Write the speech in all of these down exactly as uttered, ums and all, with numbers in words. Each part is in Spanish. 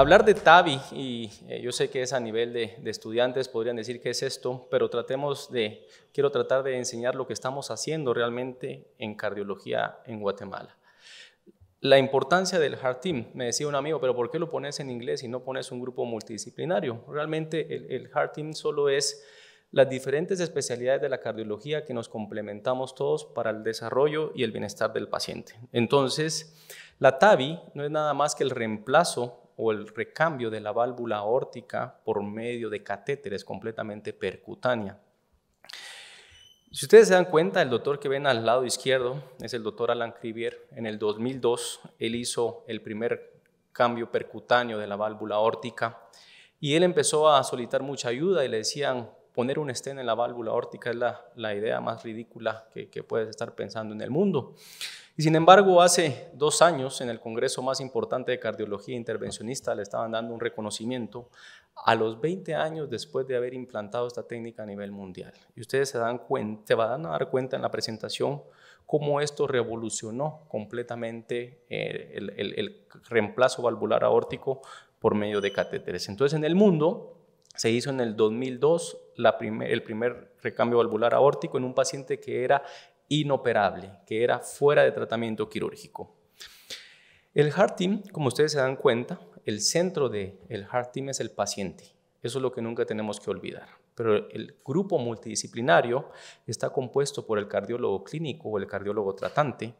Hablar de TAVI, y eh, yo sé que es a nivel de, de estudiantes, podrían decir qué es esto, pero tratemos de, quiero tratar de enseñar lo que estamos haciendo realmente en cardiología en Guatemala. La importancia del Heart Team, me decía un amigo, pero ¿por qué lo pones en inglés y no pones un grupo multidisciplinario? Realmente el, el Heart Team solo es las diferentes especialidades de la cardiología que nos complementamos todos para el desarrollo y el bienestar del paciente. Entonces, la TAVI no es nada más que el reemplazo o el recambio de la válvula aórtica por medio de catéteres completamente percutánea. Si ustedes se dan cuenta, el doctor que ven al lado izquierdo es el doctor Alan Cribier. En el dos mil dos, él hizo el primer cambio percutáneo de la válvula aórtica y él empezó a solicitar mucha ayuda y le decían, poner un stent en la válvula aórtica es la, la idea más ridícula que, que puedes estar pensando en el mundo. Y sin embargo, hace dos años, en el congreso más importante de cardiología intervencionista, le estaban dando un reconocimiento a los veinte años después de haber implantado esta técnica a nivel mundial. Y ustedes se dan cuenta, se van a dar cuenta en la presentación cómo esto revolucionó completamente el, el, el reemplazo valvular aórtico por medio de catéteres. Entonces, en el mundo se hizo en el dos mil dos la primer, el primer recambio valvular aórtico en un paciente que era inoperable, que era fuera de tratamiento quirúrgico. El Heart Team, como ustedes se dan cuenta, el centro del Heart Team es el paciente. Eso es lo que nunca tenemos que olvidar. Pero el grupo multidisciplinario está compuesto por el cardiólogo clínico o el cardiólogo tratante,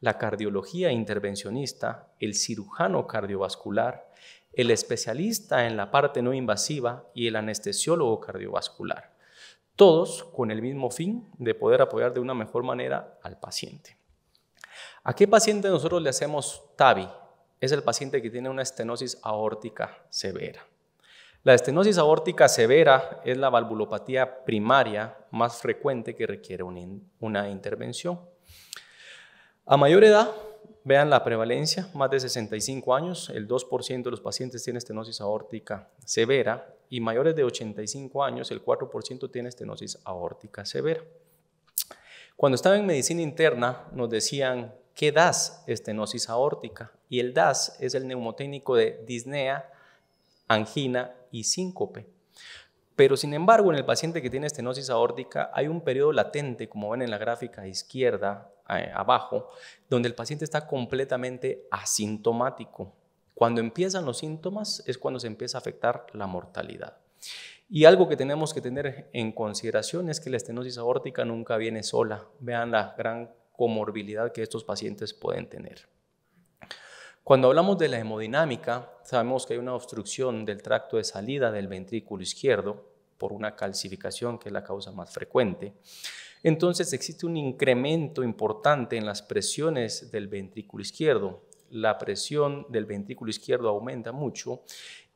la cardiología intervencionista, el cirujano cardiovascular, el especialista en la parte no invasiva y el anestesiólogo cardiovascular. Todos con el mismo fin de poder apoyar de una mejor manera al paciente. ¿A qué paciente nosotros le hacemos TAVI? Es el paciente que tiene una estenosis aórtica severa. La estenosis aórtica severa es la valvulopatía primaria más frecuente que requiere una intervención. A mayor edad, vean la prevalencia, más de sesenta y cinco años, el dos por ciento de los pacientes tiene estenosis aórtica severa y mayores de ochenta y cinco años, el cuatro por ciento tiene estenosis aórtica severa. Cuando estaba en medicina interna nos decían, ¿qué D A S? Estenosis aórtica. Y el D A S es el neumotécnico de disnea, angina y síncope. Pero sin embargo, en el paciente que tiene estenosis aórtica hay un periodo latente, como ven en la gráfica izquierda, abajo, donde el paciente está completamente asintomático. Cuando empiezan los síntomas es cuando se empieza a afectar la mortalidad. Y algo que tenemos que tener en consideración es que la estenosis aórtica nunca viene sola. Vean la gran comorbilidad que estos pacientes pueden tener. Cuando hablamos de la hemodinámica, sabemos que hay una obstrucción del tracto de salida del ventrículo izquierdo por una calcificación, que es la causa más frecuente. Entonces existe un incremento importante en las presiones del ventrículo izquierdo. La presión del ventrículo izquierdo aumenta mucho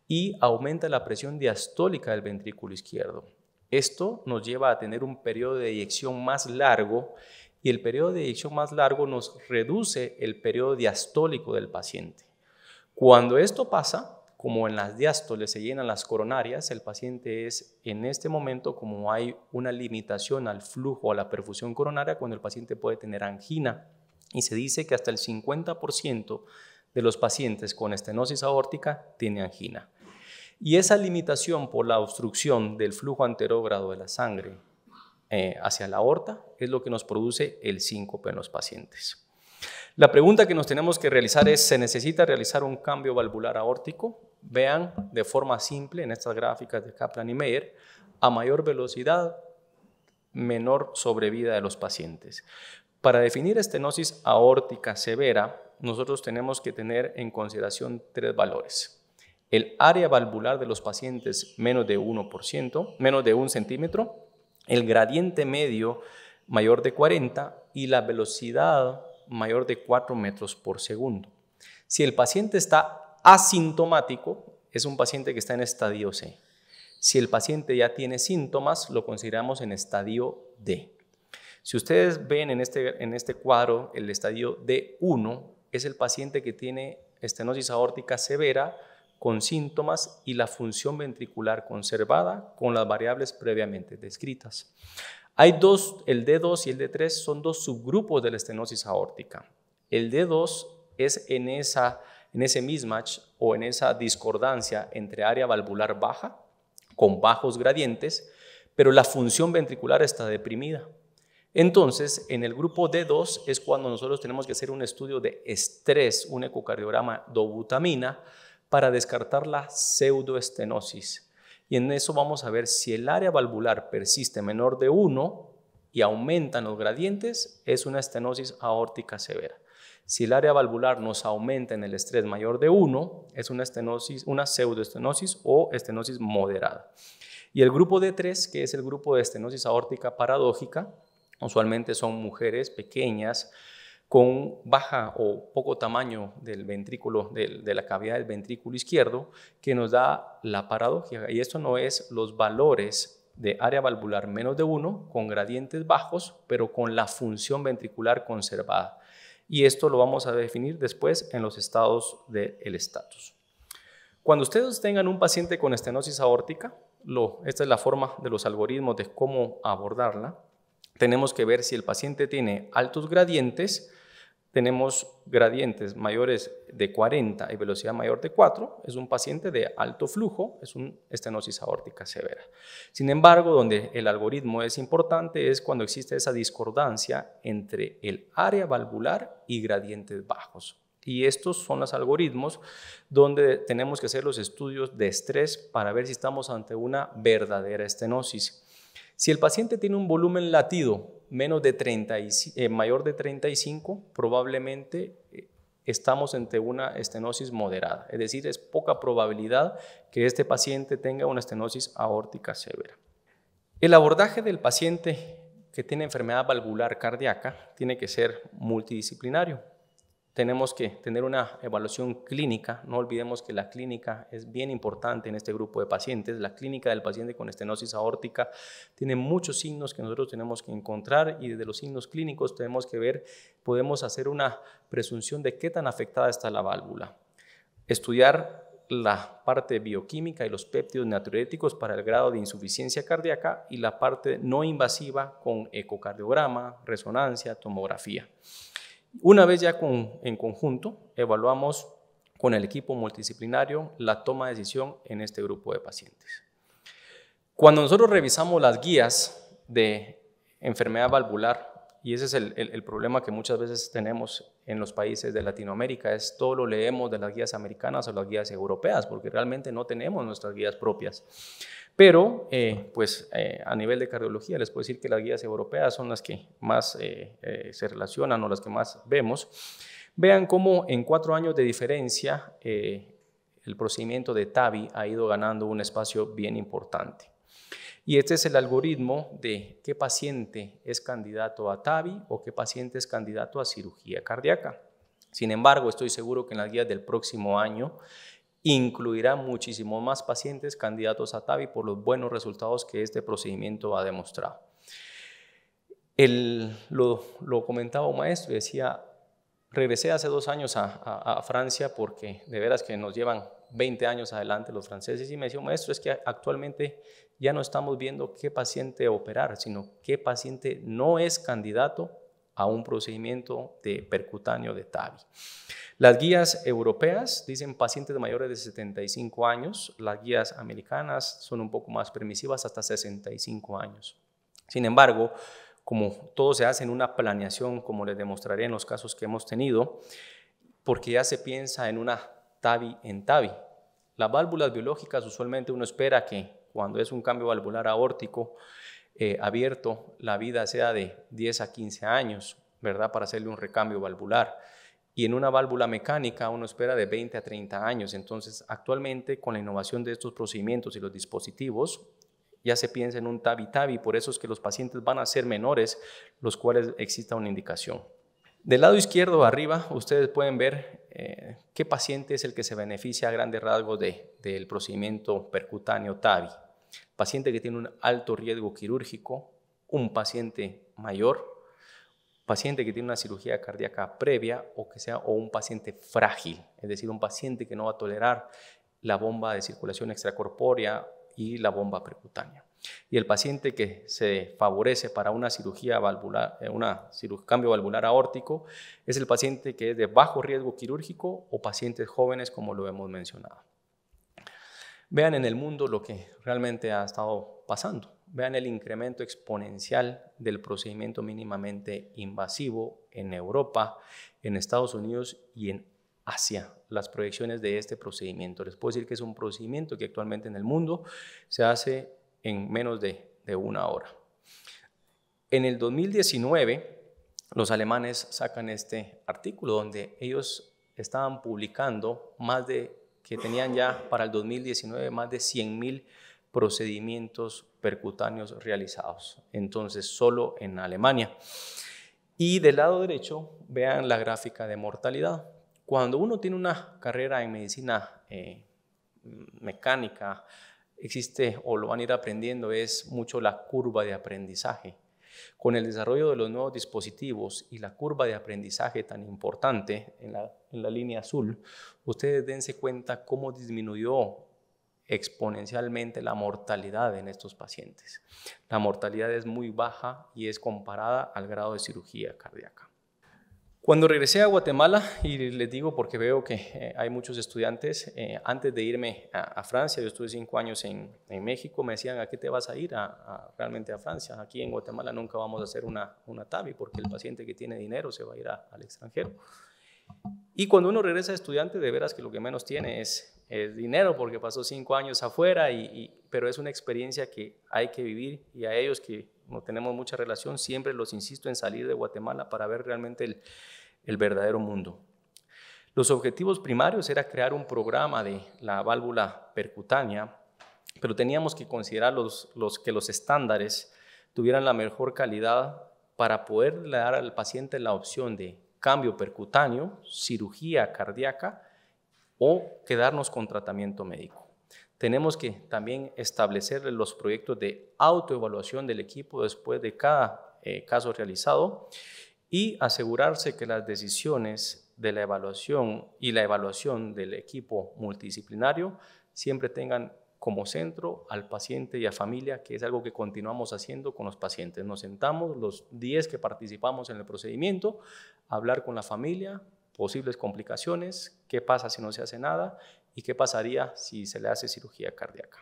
y aumenta la presión diastólica del ventrículo izquierdo. Esto nos lleva a tener un periodo de eyección más largo y el periodo de eyección más largo nos reduce el periodo diastólico del paciente. Cuando esto pasa, como en las diástoles se llenan las coronarias, el paciente es en este momento como hay una limitación al flujo, a la perfusión coronaria, cuando el paciente puede tener angina. Y se dice que hasta el cincuenta por ciento de los pacientes con estenosis aórtica tiene angina. Y esa limitación por la obstrucción del flujo anterógrado de la sangre eh, hacia la aorta es lo que nos produce el síncope en los pacientes. La pregunta que nos tenemos que realizar es, ¿se necesita realizar un cambio valvular aórtico? Vean de forma simple en estas gráficas de Kaplan-Meier, a mayor velocidad, menor sobrevida de los pacientes. Para definir estenosis aórtica severa, nosotros tenemos que tener en consideración tres valores. El área valvular de los pacientes menos de uno por ciento, menos de un centímetro, el gradiente medio mayor de cuarenta y la velocidad mayor de cuatro metros por segundo. Si el paciente está asintomático, es un paciente que está en estadio C. Si el paciente ya tiene síntomas, lo consideramos en estadio D. Si ustedes ven en este, en este cuadro, el estadio D uno es el paciente que tiene estenosis aórtica severa con síntomas y la función ventricular conservada con las variables previamente descritas. Hay dos, el D dos y el D tres son dos subgrupos de la estenosis aórtica. El D dos es en esa en ese mismatch o en esa discordancia entre área valvular baja con bajos gradientes, pero la función ventricular está deprimida. Entonces, en el grupo D dos es cuando nosotros tenemos que hacer un estudio de estrés, un ecocardiograma dobutamina, para descartar la pseudoestenosis. Y en eso vamos a ver si el área valvular persiste menor de uno y aumentan los gradientes, es una estenosis aórtica severa. Si el área valvular nos aumenta en el estrés mayor de uno, es una estenosis, una pseudoestenosis o estenosis moderada. Y el grupo D tres, que es el grupo de estenosis aórtica paradójica, usualmente son mujeres pequeñas con baja o poco tamaño del ventrículo, de, de la cavidad del ventrículo izquierdo, que nos da la paradoja. Y esto no es los valores de área valvular menos de uno con gradientes bajos, pero con la función ventricular conservada. Y esto lo vamos a definir después en los estados del estatus. Cuando ustedes tengan un paciente con estenosis aórtica, lo, esta es la forma de los algoritmos de cómo abordarla. Tenemos que ver si el paciente tiene altos gradientes, tenemos gradientes mayores de cuarenta y velocidad mayor de cuatro, es un paciente de alto flujo, es una estenosis aórtica severa. Sin embargo, donde el algoritmo es importante es cuando existe esa discordancia entre el área valvular y gradientes bajos. Y estos son los algoritmos donde tenemos que hacer los estudios de estrés para ver si estamos ante una verdadera estenosis. Si el paciente tiene un volumen latido menos de treinta y, eh, mayor de treinta y cinco, probablemente estamos ante una estenosis moderada. Es decir, es poca probabilidad que este paciente tenga una estenosis aórtica severa. El abordaje del paciente que tiene enfermedad valvular cardíaca tiene que ser multidisciplinario. Tenemos que tener una evaluación clínica, no olvidemos que la clínica es bien importante en este grupo de pacientes. La clínica del paciente con estenosis aórtica tiene muchos signos que nosotros tenemos que encontrar y desde los signos clínicos tenemos que ver, podemos hacer una presunción de qué tan afectada está la válvula. Estudiar la parte bioquímica y los péptidos natriuréticos para el grado de insuficiencia cardíaca y la parte no invasiva con ecocardiograma, resonancia, tomografía. Una vez ya con, en conjunto, evaluamos con el equipo multidisciplinario la toma de decisión en este grupo de pacientes. Cuando nosotros revisamos las guías de enfermedad valvular, y ese es el, el, el problema que muchas veces tenemos en los países de Latinoamérica, es todo lo leemos de las guías americanas o las guías europeas, porque realmente no tenemos nuestras guías propias. Pero, eh, pues, eh, a nivel de cardiología les puedo decir que las guías europeas son las que más eh, eh, se relacionan o las que más vemos. Vean cómo en cuatro años de diferencia eh, el procedimiento de TAVI ha ido ganando un espacio bien importante. Y este es el algoritmo de qué paciente es candidato a TAVI o qué paciente es candidato a cirugía cardíaca. Sin embargo, estoy seguro que en las guías del próximo año incluirá muchísimos más pacientes candidatos a TAVI por los buenos resultados que este procedimiento ha demostrado. El, lo, lo comentaba un maestro y decía, regresé hace dos años a, a, a Francia porque de veras que nos llevan veinte años adelante los franceses y me decía, maestro, es que actualmente ya no estamos viendo qué paciente operar, sino qué paciente no es candidato a un procedimiento de percutáneo de TAVI. Las guías europeas dicen pacientes mayores de setenta y cinco años, las guías americanas son un poco más permisivas hasta sesenta y cinco años. Sin embargo, como todo se hace en una planeación, como les demostraré en los casos que hemos tenido, porque ya se piensa en una TAVI en TAVI. Las válvulas biológicas usualmente uno espera que cuando es un cambio valvular aórtico eh, abierto, la vida sea de diez a quince años, ¿verdad? Para hacerle un recambio valvular. Y en una válvula mecánica uno espera de veinte a treinta años. Entonces, actualmente con la innovación de estos procedimientos y los dispositivos, ya se piensa en un TAVI-TAVI, por eso es que los pacientes van a ser menores, los cuales exista una indicación. Del lado izquierdo arriba, ustedes pueden ver eh, qué paciente es el que se beneficia a grandes rasgos de, del procedimiento percutáneo TAVI. Paciente que tiene un alto riesgo quirúrgico, un paciente mayor, paciente que tiene una cirugía cardíaca previa o que sea o un paciente frágil, es decir, un paciente que no va a tolerar la bomba de circulación extracorpórea y la bomba percutánea. Y el paciente que se favorece para una cirugía valvular, una cambio valvular aórtico, es el paciente que es de bajo riesgo quirúrgico o pacientes jóvenes, como lo hemos mencionado. Vean en el mundo lo que realmente ha estado pasando. Vean el incremento exponencial del procedimiento mínimamente invasivo en Europa, en Estados Unidos y en Asia. Las proyecciones de este procedimiento. Les puedo decir que es un procedimiento que actualmente en el mundo se hace en menos de, de una hora. En el dos mil diecinueve, los alemanes sacan este artículo donde ellos estaban publicando más de, que tenían ya para el dos mil diecinueve más de cien mil procedimientos percutáneos realizados, entonces solo en Alemania. Y del lado derecho vean la gráfica de mortalidad. Cuando uno tiene una carrera en medicina eh, mecánica, existe o lo van a ir aprendiendo es mucho la curva de aprendizaje. Con el desarrollo de los nuevos dispositivos y la curva de aprendizaje tan importante en la, en la línea azul, ustedes dense cuenta cómo disminuyó exponencialmente la mortalidad en estos pacientes. La mortalidad es muy baja y es comparada al grado de cirugía cardíaca. Cuando regresé a Guatemala, y les digo porque veo que eh, hay muchos estudiantes, eh, antes de irme a, a Francia, yo estuve cinco años en, en México, me decían, ¿a qué te vas a ir a, a, realmente a Francia? Aquí en Guatemala nunca vamos a hacer una, una TAVI porque el paciente que tiene dinero se va a ir a, al extranjero. Y cuando uno regresa a estudiante, de veras que lo que menos tiene es, es dinero porque pasó cinco años afuera, y, y, pero es una experiencia que hay que vivir, y a ellos que no tenemos mucha relación, siempre los insisto en salir de Guatemala para ver realmente el, el verdadero mundo. Los objetivos primarios era crear un programa de la válvula percutánea, pero teníamos que considerar los, los, que los estándares tuvieran la mejor calidad para poder dar al paciente la opción de cambio percutáneo, cirugía cardíaca o quedarnos con tratamiento médico. Tenemos que también establecer los proyectos de autoevaluación del equipo después de cada eh, caso realizado y asegurarse que las decisiones de la evaluación y la evaluación del equipo multidisciplinario siempre tengan como centro al paciente y a familia, que es algo que continuamos haciendo con los pacientes. Nos sentamos los diez que participamos en el procedimiento a hablar con la familia, posibles complicaciones, qué pasa si no se hace nada, ¿y qué pasaría si se le hace cirugía cardíaca?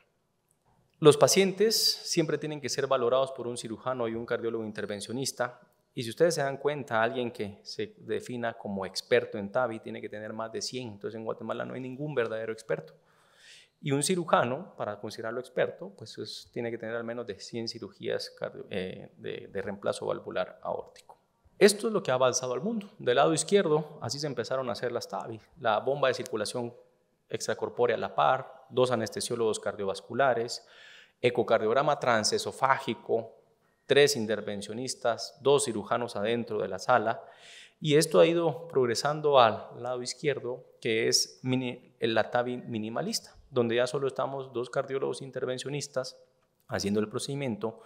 Los pacientes siempre tienen que ser valorados por un cirujano y un cardiólogo intervencionista. Y si ustedes se dan cuenta, alguien que se defina como experto en TAVI tiene que tener más de cien. Entonces, en Guatemala no hay ningún verdadero experto. Y un cirujano, para considerarlo experto, pues es, tiene que tener al menos de cien cirugías cardio, eh, de, de reemplazo valvular aórtico. Esto es lo que ha avanzado al mundo. Del lado izquierdo, así se empezaron a hacer las TAVI, la bomba de circulación extracorpórea a la par, dos anestesiólogos cardiovasculares, ecocardiograma transesofágico, tres intervencionistas, dos cirujanos adentro de la sala, y esto ha ido progresando al lado izquierdo, que es mini, la TAVI minimalista, donde ya solo estamos dos cardiólogos intervencionistas haciendo el procedimiento,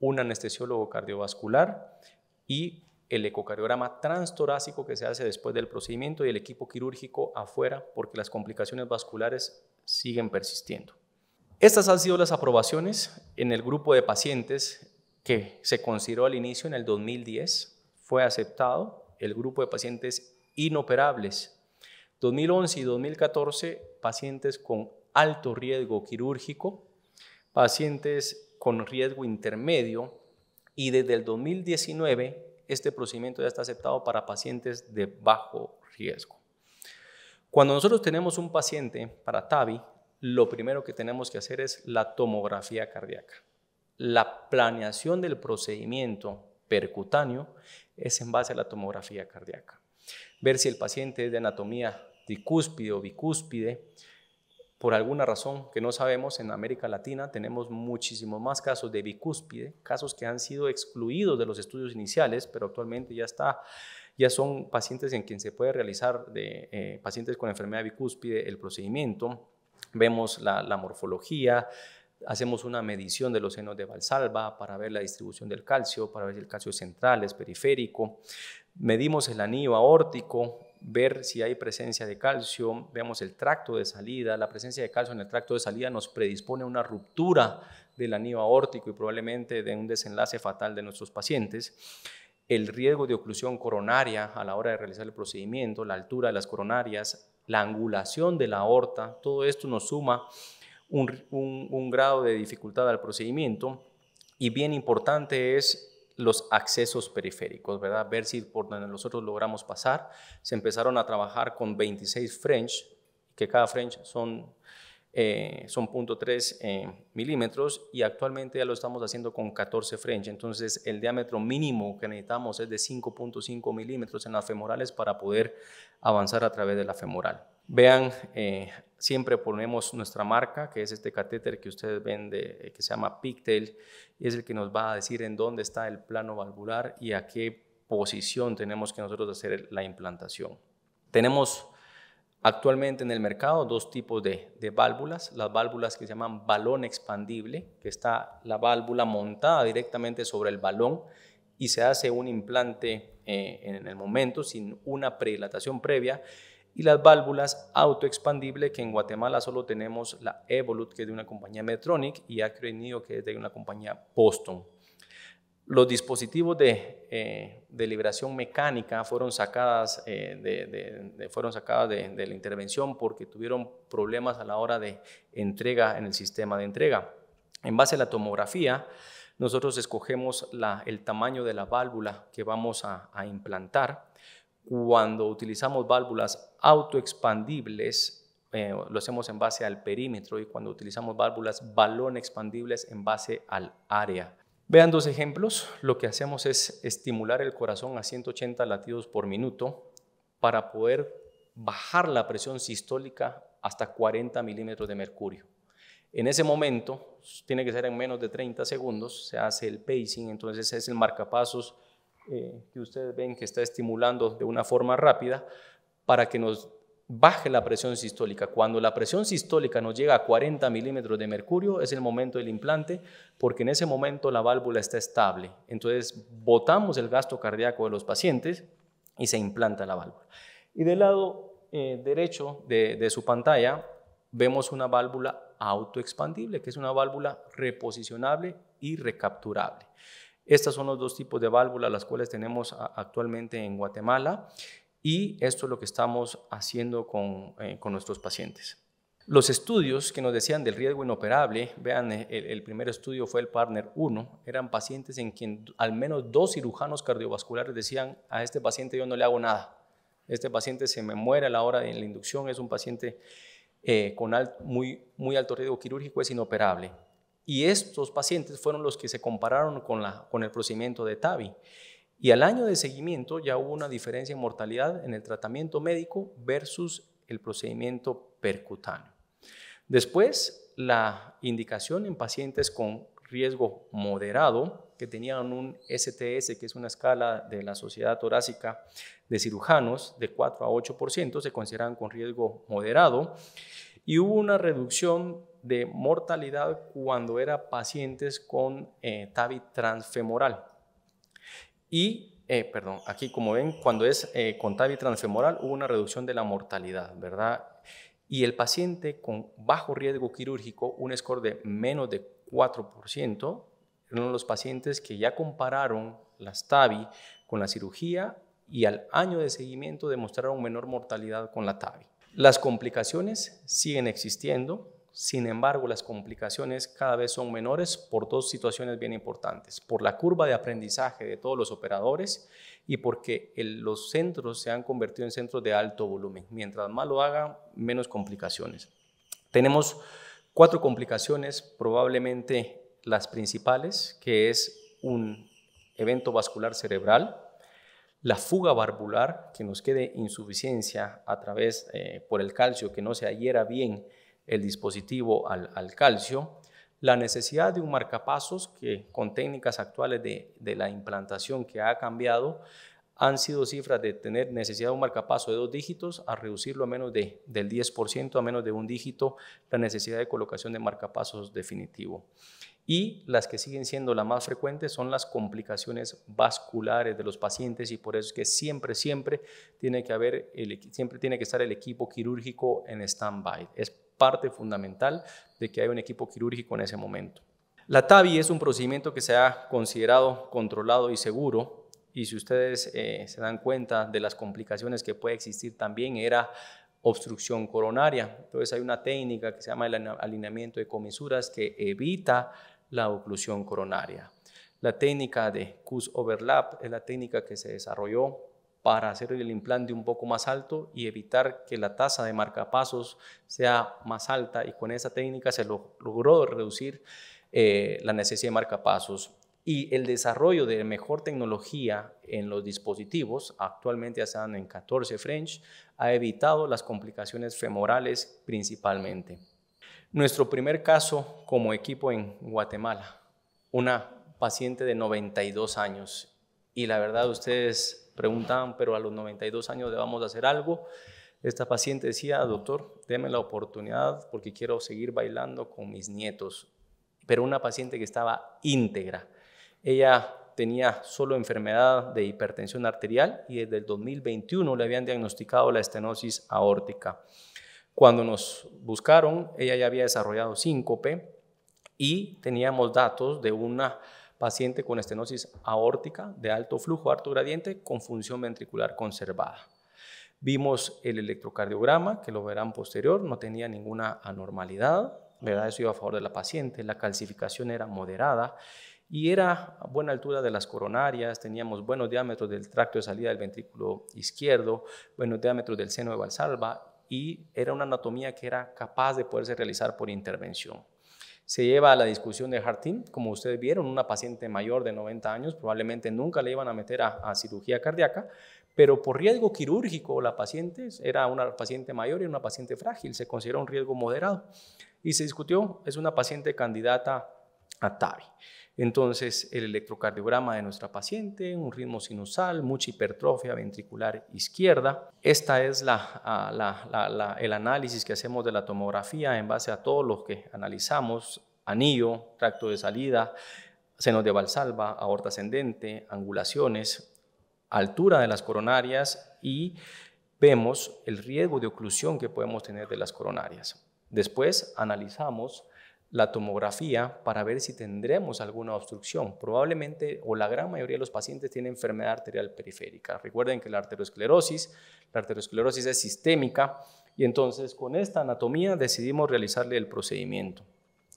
un anestesiólogo cardiovascular y el ecocardiograma transtorácico que se hace después del procedimiento y el equipo quirúrgico afuera porque las complicaciones vasculares siguen persistiendo. Estas han sido las aprobaciones en el grupo de pacientes que se consideró al inicio en el dos mil diez. Fue aceptado el grupo de pacientes inoperables. dos mil once y dos mil catorce, pacientes con alto riesgo quirúrgico, pacientes con riesgo intermedio, y desde el dos mil diecinueve, este procedimiento ya está aceptado para pacientes de bajo riesgo. Cuando nosotros tenemos un paciente para TAVI, lo primero que tenemos que hacer es la tomografía cardíaca. La planeación del procedimiento percutáneo es en base a la tomografía cardíaca. Ver si el paciente es de anatomía tricúspide o bicúspide. Por alguna razón que no sabemos, en América Latina tenemos muchísimos más casos de bicúspide, casos que han sido excluidos de los estudios iniciales, pero actualmente ya, está, ya son pacientes en quien se puede realizar, de, eh, pacientes con enfermedad bicúspide, el procedimiento. Vemos la, la morfología, hacemos una medición de los senos de Valsalva para ver la distribución del calcio, para ver si el calcio es central, es periférico. Medimos el anillo aórtico, ver si hay presencia de calcio, veamos el tracto de salida. La presencia de calcio en el tracto de salida nos predispone a una ruptura del anillo aórtico y probablemente de un desenlace fatal de nuestros pacientes. El riesgo de oclusión coronaria a la hora de realizar el procedimiento, la altura de las coronarias, la angulación de la aorta, todo esto nos suma un, un, un grado de dificultad al procedimiento. Y bien importante es los accesos periféricos, ¿verdad? Ver si por donde nosotros logramos pasar. Se empezaron a trabajar con veintiséis French, que cada French son, eh, son punto tres eh, milímetros, y actualmente ya lo estamos haciendo con catorce French. Entonces, el diámetro mínimo que necesitamos es de cinco punto cinco milímetros en las femorales para poder avanzar a través de la femoral. Vean, eh, siempre ponemos nuestra marca, que es este catéter que ustedes ven, de, que se llama Pigtail, y es el que nos va a decir en dónde está el plano valvular y a qué posición tenemos que nosotros hacer la implantación. Tenemos actualmente en el mercado dos tipos de, de válvulas, las válvulas que se llaman balón expandible, que está la válvula montada directamente sobre el balón y se hace un implante eh, en el momento sin una predilatación previa, y las válvulas autoexpandible, que en Guatemala solo tenemos la Evolut, que es de una compañía Medtronic, y Acurenio, que es de una compañía Boston. Los dispositivos de, eh, de liberación mecánica fueron sacadas, eh, de, de, de, fueron sacadas de, de la intervención porque tuvieron problemas a la hora de entrega en el sistema de entrega. En base a la tomografía, nosotros escogemos la, el tamaño de la válvula que vamos a, a implantar. Cuando utilizamos válvulas autoexpandibles, eh, lo hacemos en base al perímetro, y cuando utilizamos válvulas balón expandibles, en base al área. Vean dos ejemplos. Lo que hacemos es estimular el corazón a ciento ochenta latidos por minuto para poder bajar la presión sistólica hasta cuarenta milímetros de mercurio. En ese momento, tiene que ser en menos de treinta segundos, se hace el pacing, entonces es el marcapasos Eh, que ustedes ven que está estimulando de una forma rápida para que nos baje la presión sistólica. Cuando la presión sistólica nos llega a cuarenta milímetros de mercurio, es el momento del implante, porque en ese momento la válvula está estable. Entonces, botamos el gasto cardíaco de los pacientes y se implanta la válvula. Y del lado eh, derecho de, de su pantalla vemos una válvula autoexpandible, que es una válvula reposicionable y recapturable. Estos son los dos tipos de válvulas las cuales tenemos actualmente en Guatemala, y esto es lo que estamos haciendo con, eh, con nuestros pacientes. Los estudios que nos decían del riesgo inoperable, vean, el, el primer estudio fue el PARTNER uno, eran pacientes en quien al menos dos cirujanos cardiovasculares decían: a este paciente yo no le hago nada, este paciente se me muere a la hora de la inducción, es un paciente eh, con alt, muy, muy alto riesgo quirúrgico, es inoperable. Y estos pacientes fueron los que se compararon con, la, con el procedimiento de TAVI. Y al año de seguimiento ya hubo una diferencia en mortalidad en el tratamiento médico versus el procedimiento percutáneo. Después, la indicación en pacientes con riesgo moderado, que tenían un S T S, que es una escala de la Sociedad Torácica de Cirujanos, de cuatro a ocho por ciento, se consideran con riesgo moderado. Y hubo una reducción de mortalidad cuando eran pacientes con eh, TAVI transfemoral. Y, eh, perdón, aquí como ven, cuando es eh, con TAVI transfemoral hubo una reducción de la mortalidad, ¿verdad? Y el paciente con bajo riesgo quirúrgico, un score de menos de cuatro por ciento, eran los pacientes que ya compararon las TAVI con la cirugía y al año de seguimiento demostraron menor mortalidad con la TAVI. Las complicaciones siguen existiendo, sin embargo, las complicaciones cada vez son menores por dos situaciones bien importantes: por la curva de aprendizaje de todos los operadores y porque el, los centros se han convertido en centros de alto volumen. Mientras más lo hagan, menos complicaciones. Tenemos cuatro complicaciones, probablemente las principales, que es un evento vascular cerebral, la fuga valvular, que nos quede insuficiencia a través eh, por el calcio, que no se adhiera bien el dispositivo al, al calcio, la necesidad de un marcapasos que con técnicas actuales de, de la implantación que ha cambiado, han sido cifras de tener necesidad de un marcapaso de dos dígitos a reducirlo a menos de, del diez por ciento, a menos de un dígito, la necesidad de colocación de marcapasos definitivo. y las que siguen siendo las más frecuentes son las complicaciones vasculares de los pacientes, y por eso es que siempre, siempre tiene que haber el, siempre tiene que estar el equipo quirúrgico en stand-by. Es parte fundamental de que haya un equipo quirúrgico en ese momento. La TAVI es un procedimiento que se ha considerado controlado y seguro, y si ustedes eh, se dan cuenta de las complicaciones que puede existir también era obstrucción coronaria. Entonces hay una técnica que se llama el alineamiento de comisuras que evita la oclusión coronaria. La técnica de Cusp Overlap es la técnica que se desarrolló para hacer el implante un poco más alto y evitar que la tasa de marcapasos sea más alta, y con esa técnica se lo, logró reducir eh, la necesidad de marcapasos. Y el desarrollo de mejor tecnología en los dispositivos, actualmente ya se dan en catorce French, ha evitado las complicaciones femorales principalmente. Nuestro primer caso como equipo en Guatemala, una paciente de noventa y dos años. Y la verdad ustedes preguntaban, pero a los noventa y dos años debemos hacer algo. Esta paciente decía, doctor, deme la oportunidad porque quiero seguir bailando con mis nietos. Pero una paciente que estaba íntegra. Ella tenía solo enfermedad de hipertensión arterial y desde el dos mil veintiuno le habían diagnosticado la estenosis aórtica. Cuando nos buscaron, ella ya había desarrollado síncope y teníamos datos de una paciente con estenosis aórtica de alto flujo, alto gradiente, con función ventricular conservada. Vimos el electrocardiograma, que lo verán posterior, no tenía ninguna anormalidad, ¿verdad? Eso iba a favor de la paciente, la calcificación era moderada, y era a buena altura de las coronarias, teníamos buenos diámetros del tracto de salida del ventrículo izquierdo, buenos diámetros del seno de Valsalva, y era una anatomía que era capaz de poderse realizar por intervención. Se lleva a la discusión de Heart Team, como ustedes vieron, una paciente mayor de noventa años, probablemente nunca le iban a meter a, a cirugía cardíaca, pero por riesgo quirúrgico la paciente era una paciente mayor y una paciente frágil, se considera un riesgo moderado. Y se discutió, es una paciente candidata a TAVI. Entonces, el electrocardiograma de nuestra paciente, un ritmo sinusal, mucha hipertrofia ventricular izquierda. Esta es la, la, la, la, el análisis que hacemos de la tomografía en base a todo lo que analizamos, anillo, tracto de salida, senos de Valsalva, aorta ascendente, angulaciones, altura de las coronarias, y vemos el riesgo de oclusión que podemos tener de las coronarias. Después analizamos la tomografía para ver si tendremos alguna obstrucción. Probablemente, o la gran mayoría de los pacientes tienen enfermedad arterial periférica. Recuerden que la arteriosclerosis, la arteriosclerosis es sistémica, y entonces con esta anatomía decidimos realizarle el procedimiento.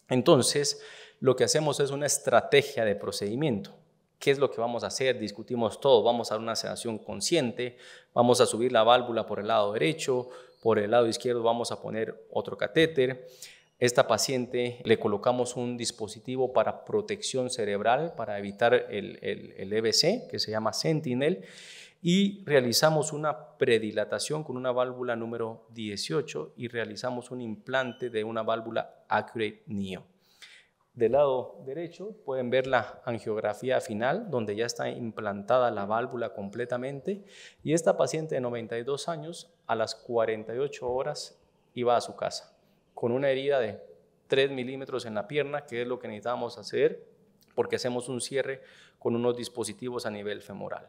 Entonces, lo que hacemos es una estrategia de procedimiento. ¿Qué es lo que vamos a hacer? Discutimos todo. Vamos a una sedación consciente, vamos a subir la válvula por el lado derecho, por el lado izquierdo vamos a poner otro catéter. Esta paciente le colocamos un dispositivo para protección cerebral para evitar el, el, el E B C, que se llama Sentinel, y realizamos una predilatación con una válvula número dieciocho y realizamos un implante de una válvula Acurate Neo. Del lado derecho pueden ver la angiografía final, donde ya está implantada la válvula completamente, y esta paciente de noventa y dos años a las cuarenta y ocho horas iba a su casa con una herida de tres milímetros en la pierna, que es lo que necesitamos hacer porque hacemos un cierre con unos dispositivos a nivel femoral.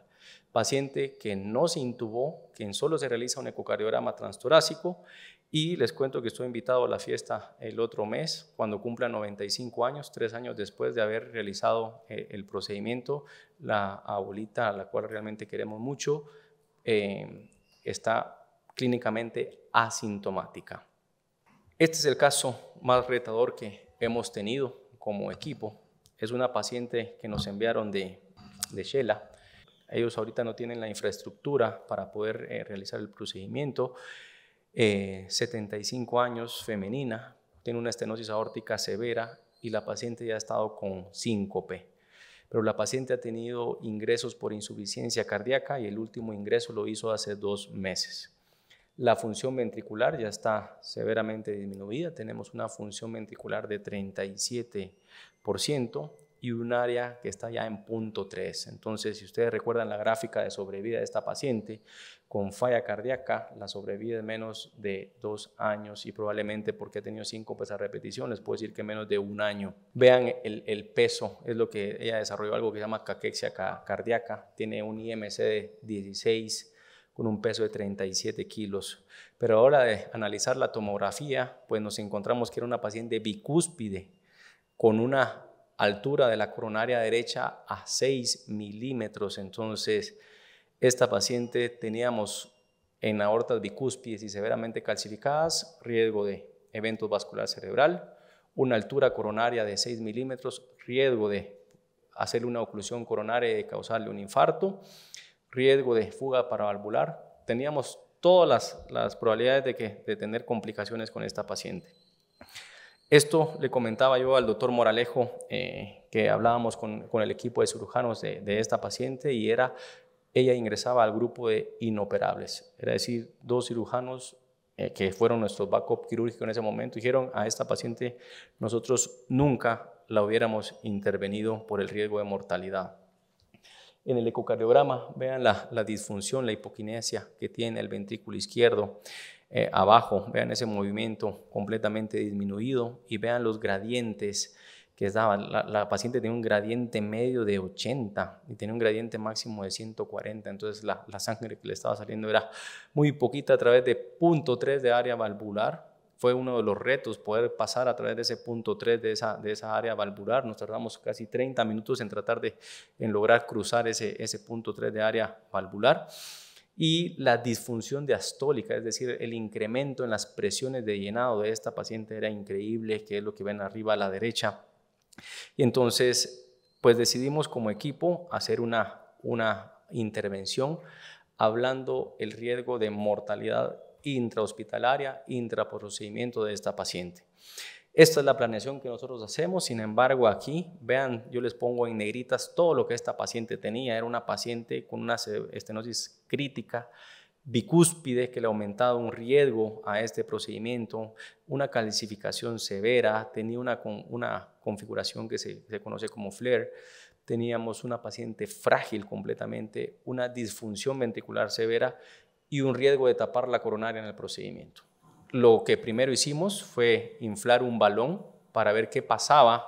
Paciente que no se intubó, que solo se realiza un ecocardiograma transtorácico, y les cuento que estoy invitado a la fiesta el otro mes, cuando cumpla noventa y cinco años, tres años después de haber realizado el procedimiento. La abuelita, a la cual realmente queremos mucho, eh, está clínicamente asintomática. Este es el caso más retador que hemos tenido como equipo. Es una paciente que nos enviaron de, de Shela. Ellos ahorita no tienen la infraestructura para poder eh, realizar el procedimiento. Eh, setenta y cinco años, femenina, tiene una estenosis aórtica severa y la paciente ya ha estado con síncope. Pero la paciente ha tenido ingresos por insuficiencia cardíaca y el último ingreso lo hizo hace dos meses. La función ventricular ya está severamente disminuida, tenemos una función ventricular de treinta y siete por ciento y un área que está ya en punto tres. Entonces, si ustedes recuerdan la gráfica de sobrevida de esta paciente, con falla cardíaca, la sobrevida es menos de dos años y probablemente porque ha tenido cinco pesas repeticiones, puedo decir que menos de un año. Vean el, el peso, es lo que ella desarrolló, algo que se llama caquexia cardíaca, tiene un I M C de dieciséis con un peso de treinta y siete kilos. Pero ahora de analizar la tomografía, pues nos encontramos que era una paciente bicúspide con una altura de la coronaria derecha a seis milímetros. Entonces, esta paciente teníamos en aortas bicúspides y severamente calcificadas, riesgo de eventos vascular cerebral, una altura coronaria de seis milímetros, riesgo de hacerle una oclusión coronaria y de causarle un infarto, riesgo de fuga paravalvular. Teníamos todas las, las probabilidades de, que, de tener complicaciones con esta paciente. Esto le comentaba yo al doctor Moralejo, eh, que hablábamos con, con el equipo de cirujanos de, de esta paciente, y era, ella ingresaba al grupo de inoperables. Es decir, dos cirujanos eh, que fueron nuestros backup quirúrgico en ese momento dijeron a esta paciente nosotros nunca la hubiéramos intervenido por el riesgo de mortalidad. En el ecocardiograma, vean la, la disfunción, la hipoquinesia que tiene el ventrículo izquierdo. Eh, abajo, vean ese movimiento completamente disminuido y vean los gradientes que daban. La, la paciente tenía un gradiente medio de ochenta y tenía un gradiente máximo de ciento cuarenta, entonces la, la sangre que le estaba saliendo era muy poquita a través de punto tres de área valvular. Fue uno de los retos poder pasar a través de ese punto tres de esa, de esa área valvular. Nos tardamos casi treinta minutos en tratar de en lograr cruzar ese, ese punto tres de área valvular. Y la disfunción diastólica, es decir, el incremento en las presiones de llenado de esta paciente era increíble, que es lo que ven arriba a la derecha. Y entonces, pues decidimos como equipo hacer una, una intervención hablando el riesgo de mortalidad intrahospitalaria, intraprocedimiento de esta paciente. Esta es la planeación que nosotros hacemos. Sin embargo, aquí, vean, yo les pongo en negritas todo lo que esta paciente tenía. Era una paciente con una estenosis crítica, bicúspide, que le ha aumentado un riesgo a este procedimiento, una calcificación severa, tenía una, una configuración que se, se conoce como FLAIR. Teníamos una paciente frágil completamente, una disfunción ventricular severa y un riesgo de tapar la coronaria en el procedimiento. Lo que primero hicimos fue inflar un balón para ver qué pasaba,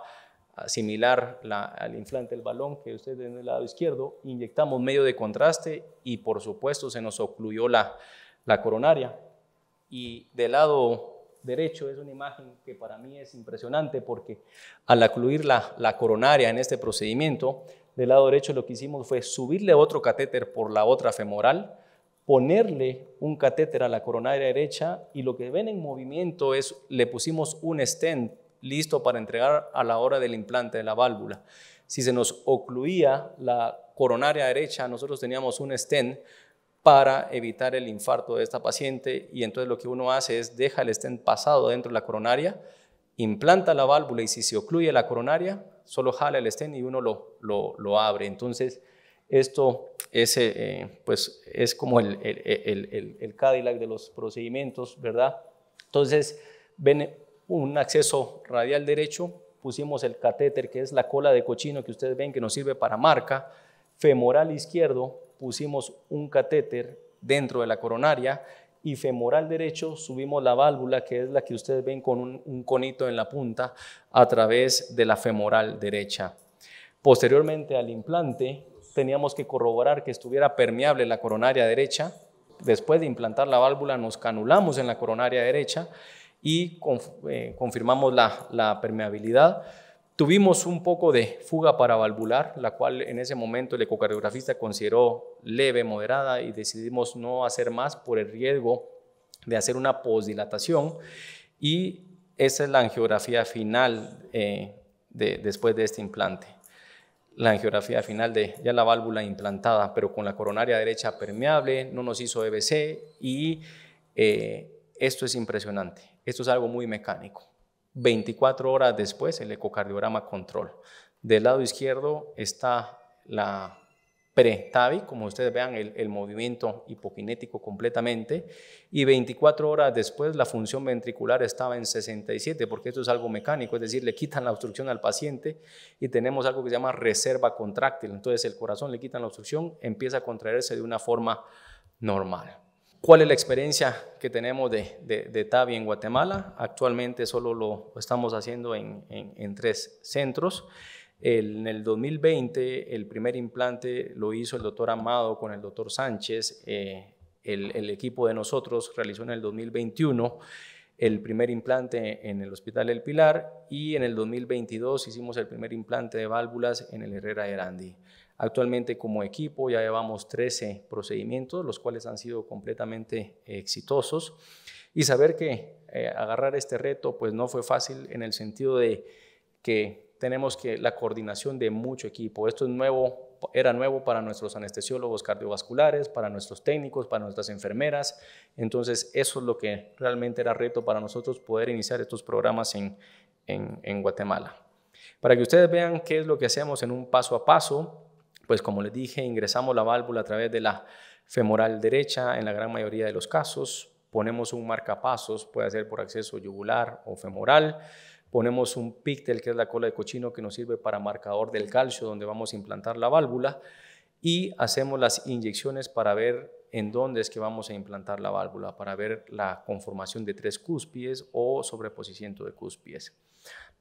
similar la, al inflante del balón que ustedes ven del lado izquierdo. Inyectamos medio de contraste y por supuesto se nos ocluyó la, la coronaria. Y del lado derecho es una imagen que para mí es impresionante porque al ocluir la, la coronaria en este procedimiento, del lado derecho lo que hicimos fue subirle otro catéter por la otra femoral, ponerle un catéter a la coronaria derecha y lo que ven en movimiento es, le pusimos un stent listo para entregar a la hora del implante de la válvula. Si se nos ocluía la coronaria derecha, nosotros teníamos un stent para evitar el infarto de esta paciente y entonces lo que uno hace es deja el stent pasado dentro de la coronaria, implanta la válvula y si se ocluye la coronaria, solo jala el stent y uno lo, lo, lo abre. Entonces, esto es, eh, pues, es como el, el, el, el, el Cadillac de los procedimientos, ¿verdad? Entonces, ven un acceso radial derecho, pusimos el catéter, que es la cola de cochino que ustedes ven que nos sirve para marca, femoral izquierdo, pusimos un catéter dentro de la coronaria y femoral derecho subimos la válvula, que es la que ustedes ven con un, un conito en la punta, a través de la femoral derecha. Posteriormente al implante, teníamos que corroborar que estuviera permeable la coronaria derecha. Después de implantar la válvula, nos canulamos en la coronaria derecha y conf eh, confirmamos la, la permeabilidad. Tuvimos un poco de fuga paravalvular, la cual en ese momento el ecocardiografista consideró leve, moderada, y decidimos no hacer más por el riesgo de hacer una posdilatación. Y esa es la angiografía final eh, de, después de este implante. La angiografía final de ya la válvula implantada, pero con la coronaria derecha permeable, no nos hizo E B C y eh, esto es impresionante. Esto es algo muy mecánico. veinticuatro horas después, el ecocardiograma control. Del lado izquierdo está la pre-TAVI, como ustedes vean el, el movimiento hipokinético completamente, y veinticuatro horas después la función ventricular estaba en sesenta y siete, porque esto es algo mecánico, es decir, le quitan la obstrucción al paciente y tenemos algo que se llama reserva contráctil, entonces el corazón le quitan la obstrucción, empieza a contraerse de una forma normal. ¿Cuál es la experiencia que tenemos de, de, de TAVI en Guatemala? Actualmente solo lo estamos haciendo en, en, en tres centros. El, en el dos mil veinte el primer implante lo hizo el doctor Amado con el doctor Sánchez. Eh, el, el equipo de nosotros realizó en el dos mil veintiuno el primer implante en el Hospital El Pilar y en el dos mil veintidós hicimos el primer implante de válvulas en el Herrera Erandi. Actualmente como equipo ya llevamos trece procedimientos, los cuales han sido completamente exitosos. Y saber que eh, agarrar este reto pues no fue fácil en el sentido de que tenemos que la coordinación de mucho equipo. Esto es nuevo, era nuevo para nuestros anestesiólogos cardiovasculares, para nuestros técnicos, para nuestras enfermeras. Entonces eso es lo que realmente era reto para nosotros, poder iniciar estos programas en, en, en Guatemala. Para que ustedes vean qué es lo que hacemos en un paso a paso, pues como les dije, ingresamos la válvula a través de la femoral derecha en la gran mayoría de los casos, ponemos un marcapasos, puede ser por acceso yugular o femoral, ponemos un pigtail, que es la cola de cochino que nos sirve para marcador del calcio donde vamos a implantar la válvula, y hacemos las inyecciones para ver en dónde es que vamos a implantar la válvula, para ver la conformación de tres cúspides o sobreposición de cúspides.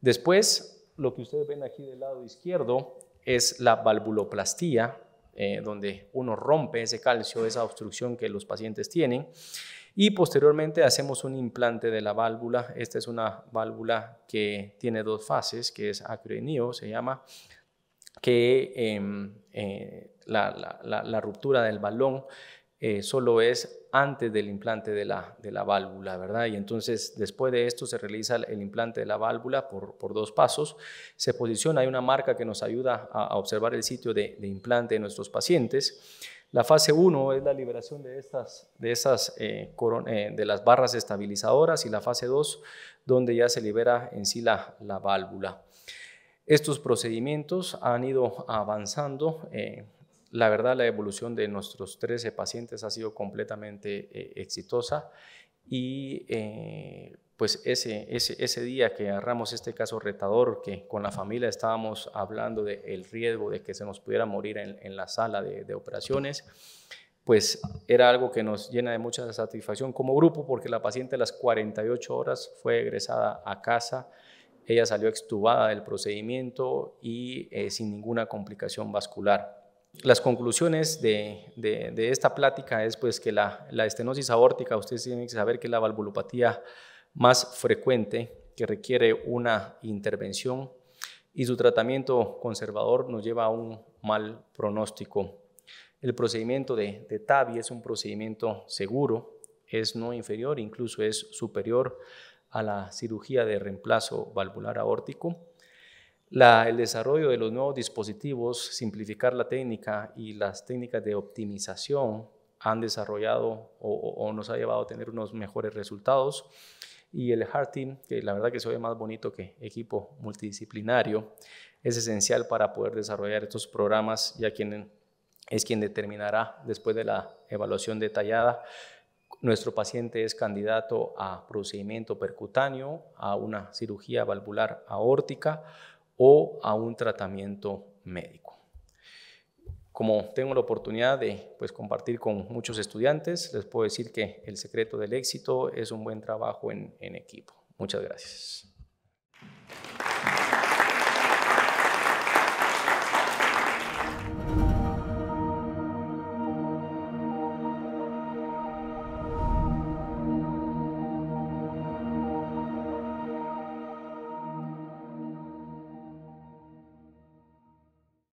Después, lo que ustedes ven aquí del lado izquierdo es la valvuloplastía, eh, donde uno rompe ese calcio, esa obstrucción que los pacientes tienen, y posteriormente hacemos un implante de la válvula. Esta es una válvula que tiene dos fases, que es Acurenio, se llama, que eh, eh, la, la, la, la ruptura del balón eh, solo es antes del implante de la, de la válvula, ¿verdad? Y entonces después de esto se realiza el implante de la válvula por, por dos pasos, se posiciona, hay una marca que nos ayuda a, a observar el sitio de, de implante de nuestros pacientes. La fase uno es la liberación de, estas, de, esas, eh, eh, de las barras estabilizadoras, y la fase dos donde ya se libera en sí la, la válvula. Estos procedimientos han ido avanzando. eh, La verdad, la evolución de nuestros trece pacientes ha sido completamente eh, exitosa, y eh, pues ese, ese, ese día que agarramos este caso retador, que con la familia estábamos hablando del riesgo de que se nos pudiera morir en, en la sala de, de operaciones, pues era algo que nos llena de mucha satisfacción como grupo, porque la paciente a las cuarenta y ocho horas fue egresada a casa. Ella salió extubada del procedimiento y eh, sin ninguna complicación vascular. Las conclusiones de, de, de esta plática es pues que la, la estenosis aórtica, ustedes tienen que saber que es la valvulopatía más frecuente que requiere una intervención, y su tratamiento conservador nos lleva a un mal pronóstico. El procedimiento de, de TAVI es un procedimiento seguro, es no inferior, incluso es superior a la cirugía de reemplazo valvular aórtico. La, el desarrollo de los nuevos dispositivos, simplificar la técnica y las técnicas de optimización han desarrollado o, o nos ha llevado a tener unos mejores resultados. Y el Heart Team, que la verdad que se oye más bonito que equipo multidisciplinario, es esencial para poder desarrollar estos programas, ya quien es quien determinará después de la evaluación detallada. Nuestro paciente es candidato a procedimiento percutáneo, a una cirugía valvular aórtica o a un tratamiento médico. Como tengo la oportunidad de pues, compartir con muchos estudiantes, les puedo decir que el secreto del éxito es un buen trabajo en, en equipo. Muchas gracias.